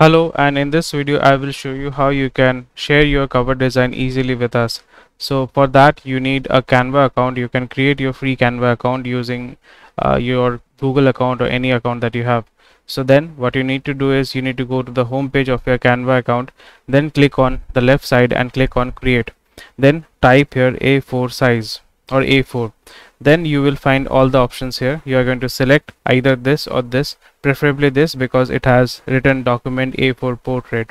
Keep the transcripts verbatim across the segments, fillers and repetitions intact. Hello, and in this video I will show you how you can share your cover design easily with us. So for that you need a Canva account. You can create your free Canva account using uh, your Google account or any account that you have. So then what you need to do is you need to go to the home page of your Canva account, then click on the left side and click on create, then type here A four size or A four. Then you will find all the options here. You are going to select either this or this, preferably this because it has written document A four portrait.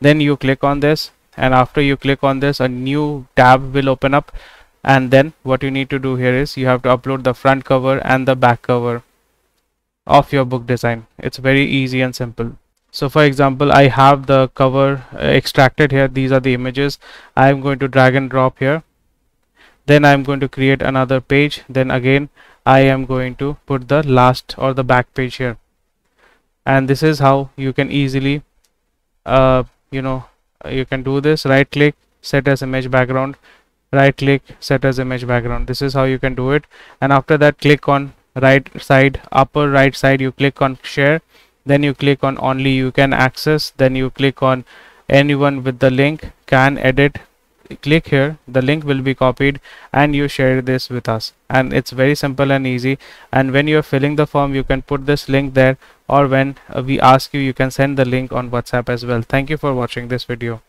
Then you click on this, and after you click on this a new tab will open up, and then what you need to do here is you have to upload the front cover and the back cover of your book design. It's very easy and simple. So for example, I have the cover extracted here. These are the images. I am going to drag and drop here. Then I'm going to create another page. Then again, I am going to put the last or the back page here. And this is how you can easily, uh, you know, you can do this. Right click, set as image background. Right click, set as image background. This is how you can do it. And after that, click on right side, upper right side. You click on share. Then you click on only you can access. Then you click on anyone with the link can edit. Click here, the link will be copied and you share this with us. And it's very simple and easy. And when you're filling the form, you can put this link there, or when we ask you, you can send the link on WhatsApp as well. Thank you for watching this video.